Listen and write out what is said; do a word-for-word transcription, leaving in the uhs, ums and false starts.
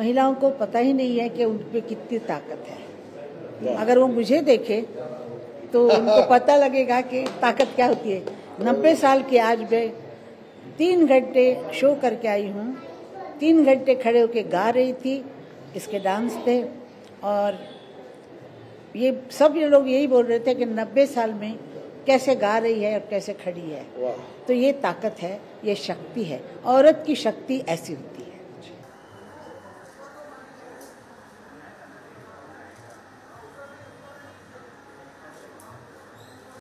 महिलाओं को पता ही नहीं है कि उन पर कितनी ताकत है। अगर वो मुझे देखे तो उनको पता लगेगा कि ताकत क्या होती है। नब्बे साल की आज मैं तीन घंटे शो करके आई हूँ, तीन घंटे खड़े होके गा रही थी, इसके डांस थे और ये सब ये लोग यही बोल रहे थे कि नब्बे साल में कैसे गा रही है और कैसे खड़ी है। तो ये ताकत है, ये शक्ति है, औरत की शक्ति ऐसी होती है।